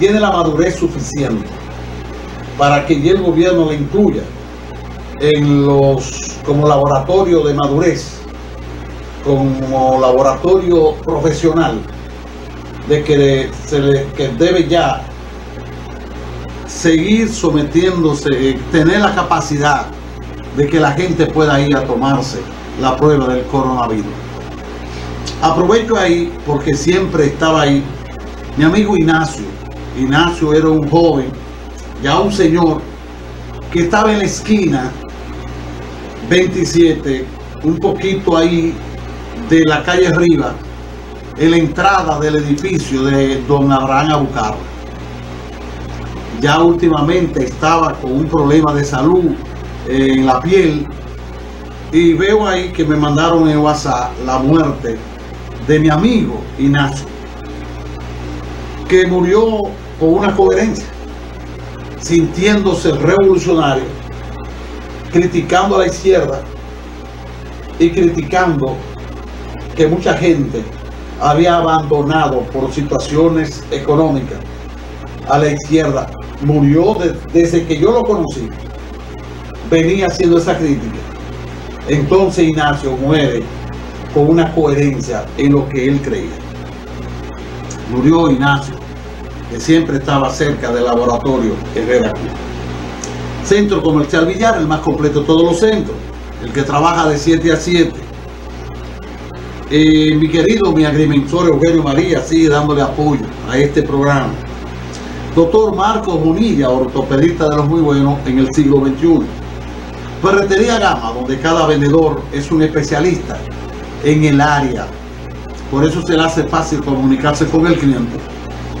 tiene la madurez suficiente para que ya el gobierno le incluya en los, como laboratorio de madurez, como laboratorio profesional, de que, que debe ya seguir sometiéndose, tener la capacidad de que la gente pueda ir a tomarse la prueba del coronavirus. Aprovecho ahí, porque siempre estaba ahí, mi amigo Ignacio. Ignacio era un joven, ya un señor, que estaba en la esquina 27, un poquito ahí de la calle arriba, en la entrada del edificio de Don Abraham Abucarro. Ya últimamente estaba con un problema de salud en la piel, y veo ahí que me mandaron en WhatsApp la muerte de mi amigo Ignacio, que murió con una coherencia, sintiéndose revolucionario, criticando a la izquierda y criticando que mucha gente había abandonado por situaciones económicas a la izquierda. Murió desde que yo lo conocí, venía haciendo esa crítica. Entonces Ignacio muere con una coherencia en lo que él creía. Murió Ignacio, que siempre estaba cerca del laboratorio Herrera. Centro comercial Villar, el más completo de todos los centros, el que trabaja de 7 a 7. Mi querido, mi agrimensor Eugenio María sigue dándole apoyo a este programa. Doctor Marcos Bonilla, ortopedista de los muy buenos en el siglo XXI. Ferretería Gama, donde cada vendedor es un especialista en el área. Por eso se le hace fácil comunicarse con el cliente,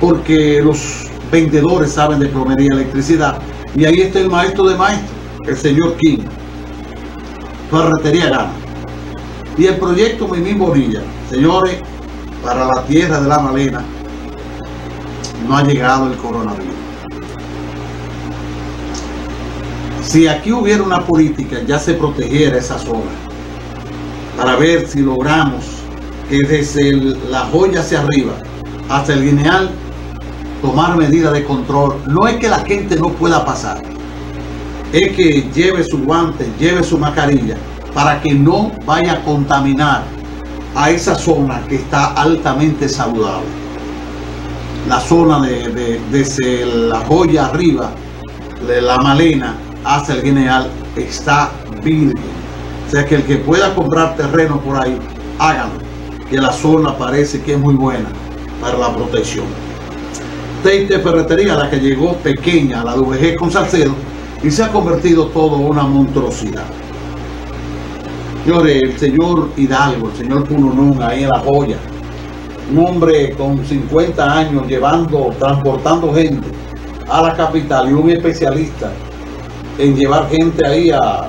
porque los vendedores saben de plomería, electricidad, y ahí está el maestro de maestros, el señor King. Ferretería Gama. Y el proyecto Mimín Bonilla, señores, para la tierra de la Malena no ha llegado el coronavirus. Si aquí hubiera una política, ya se protegiera esa zona, para ver si logramos que desde la joya hacia arriba hasta el Guineal tomar medidas de control. No es que la gente no pueda pasar, es que lleve su guante, lleve su mascarilla, para que no vaya a contaminar a esa zona que está altamente saludable. La zona desde la joya arriba, de la Malena hasta el Guineal, está virgen. O sea que el que pueda comprar terreno por ahí, hágalo, que la zona parece que es muy buena para la protección. Teite Ferretería, la que llegó pequeña, la WG con Salcedo, y se ha convertido todo en una monstruosidad. Señores, el señor Hidalgo, el señor Cununún, ahí en la joya, un hombre con 50 años llevando, transportando gente a la capital, y un especialista en llevar gente ahí a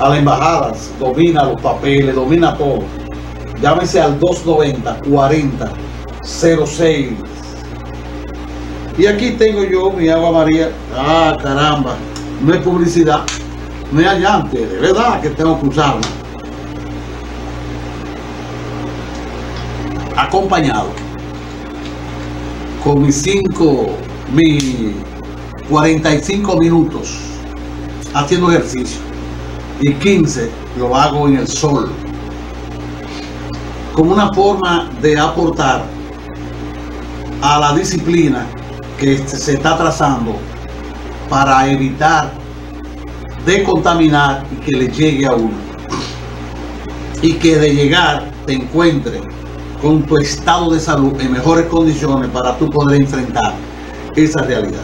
las embajadas, domina los papeles, domina todo. Llámese al 290-40-06. Y aquí tengo yo mi agua María. Ah, caramba, no es publicidad, no es allante, de verdad que tengo que usarlo. Acompañado con mis 45 minutos haciendo ejercicio, y 15 lo hago en el sol, como una forma de aportar a la disciplina que se está trazando para evitar de contaminar y que le llegue a uno, y que de llegar te encuentre con tu estado de salud en mejores condiciones para tú poder enfrentar esa realidad.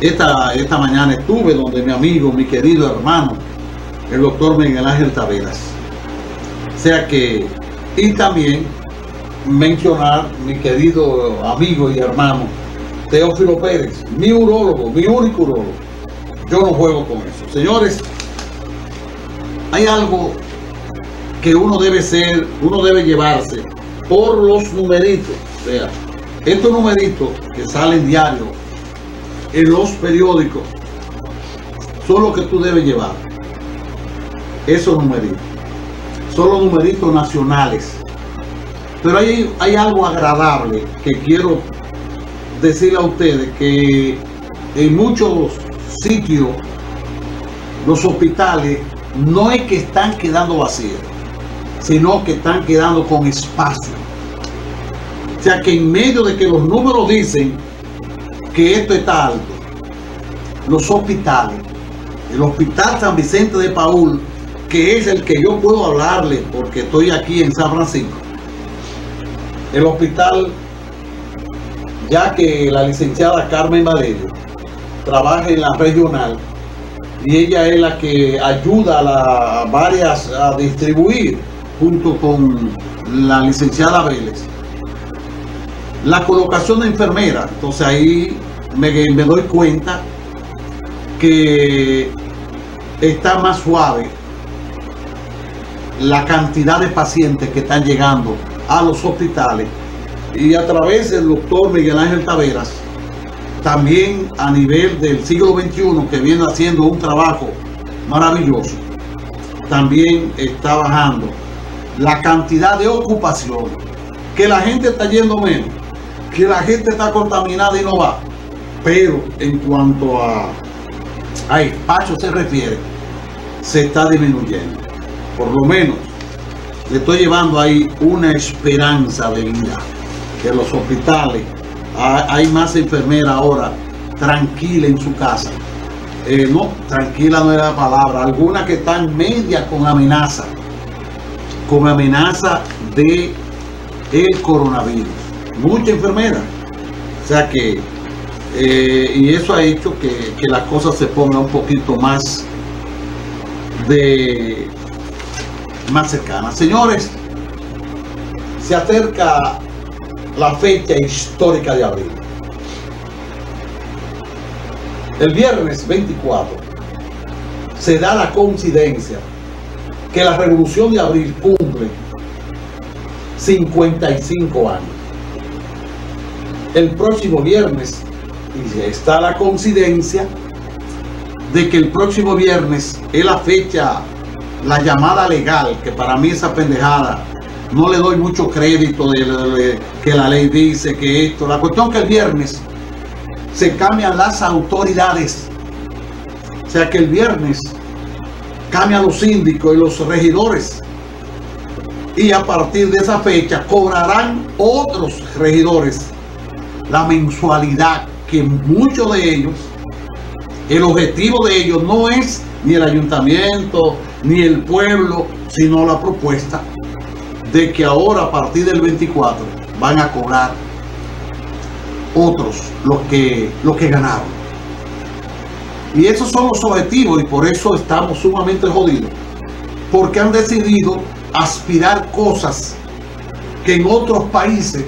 Esta mañana estuve donde mi amigo, mi querido hermano, el doctor Miguel Ángel Taveras. O sea que, y también mencionar mi querido amigo y hermano Teófilo Pérez, mi urólogo, mi único urólogo. Yo no juego con eso. Señores, hay algo que uno debe llevarse por los numeritos. O sea, estos numeritos que salen diario en los periódicos son los que tú debes llevar. Esos numeritos son los numeritos nacionales, pero hay algo agradable que quiero decirle a ustedes que en muchos sitios los hospitales no es que están quedando vacíos, sino que están quedando con espacio. O sea que en medio de que los números dicen que esto está alto, los hospitales, el Hospital San Vicente de Paul, que es el que yo puedo hablarle porque estoy aquí en San Francisco, el hospital, ya que la licenciada Carmen Valdez trabaja en la regional y ella es la que ayuda a varias a distribuir junto con la licenciada Vélez la colocación de enfermeras. Entonces ahí me doy cuenta que está más suave la cantidad de pacientes que están llegando a los hospitales, y a través del doctor Miguel Ángel Taveras, también a nivel del siglo XXI, que viene haciendo un trabajo maravilloso, también está bajando la cantidad de ocupación, que la gente está yendo menos, que la gente está contaminada y no va. Pero en cuanto a espacio se refiere, se está disminuyendo. Por lo menos le estoy llevando ahí una esperanza de vida, que los hospitales hay más enfermeras ahora tranquila en su casa. No, tranquila no es la palabra, algunas que están medias con amenaza de el coronavirus, muchas enfermeras. O sea que y eso ha hecho que las cosas se pongan un poquito más cercanas. Señores, se acerca la fecha histórica de abril. El viernes 24 se da la coincidencia que la Revolución de Abril cumple 55 años. El próximo viernes, y está la coincidencia de que el próximo viernes es la fecha, la llamada legal, que para mí esa pendejada no le doy mucho crédito de que la ley dice que esto, la cuestión que el viernes se cambian las autoridades. O sea que el viernes cambian los síndicos y los regidores, y a partir de esa fecha cobrarán otros regidores la mensualidad, que muchos de ellos, el objetivo de ellos no es ni el ayuntamiento ni el pueblo, sino la propuesta de que ahora a partir del 24 van a cobrar otros los que ganaron. Y esos son los objetivos, y por eso estamos sumamente jodidos, porque han decidido aspirar cosas que en otros países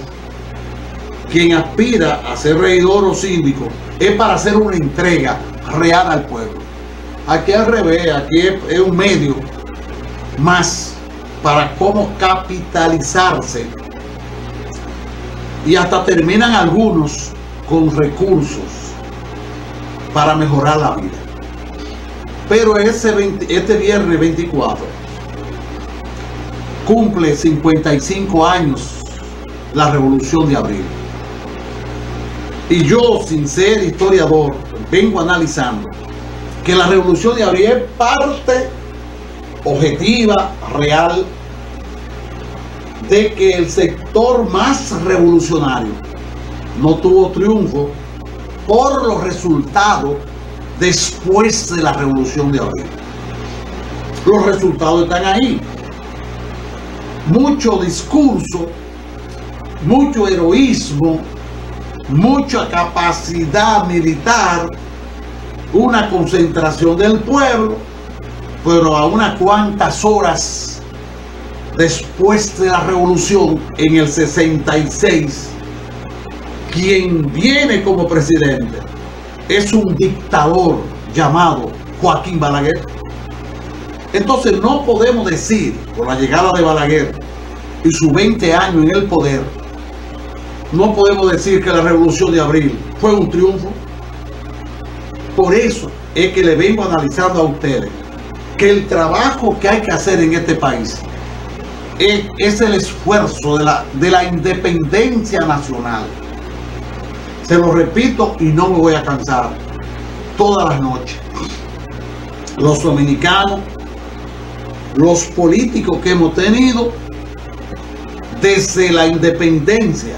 quien aspira a ser regidor o síndico es para hacer una entrega real al pueblo. Aquí al revés, aquí es un medio más para cómo capitalizarse, y hasta terminan algunos con recursos para mejorar la vida. Pero este viernes 24 cumple 55 años la Revolución de Abril, y yo, sin ser historiador, vengo analizando que la Revolución de Abril es parte objetiva, real, de que el sector más revolucionario no tuvo triunfo por los resultados después de la Revolución de Abril. Los resultados están ahí. Mucho discurso, mucho heroísmo, mucha capacidad militar, una concentración del pueblo, pero a unas cuantas horas después de la revolución, en el 66, quien viene como presidente es un dictador llamado Joaquín Balaguer. Entonces no podemos decir, con la llegada de Balaguer y sus 20 años en el poder, no podemos decir que la Revolución de Abril fue un triunfo. Por eso es que le vengo analizando a ustedes que el trabajo que hay que hacer en este país es el esfuerzo de la independencia nacional. Te lo repito y no me voy a cansar. Todas las noches. Los dominicanos, los políticos que hemos tenido desde la independencia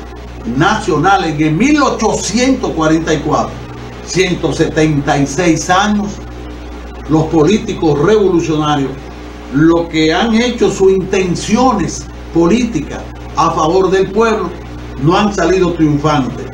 nacional en 1844, 176 años, los políticos revolucionarios, lo que han hecho sus intenciones políticas a favor del pueblo, no han salido triunfantes.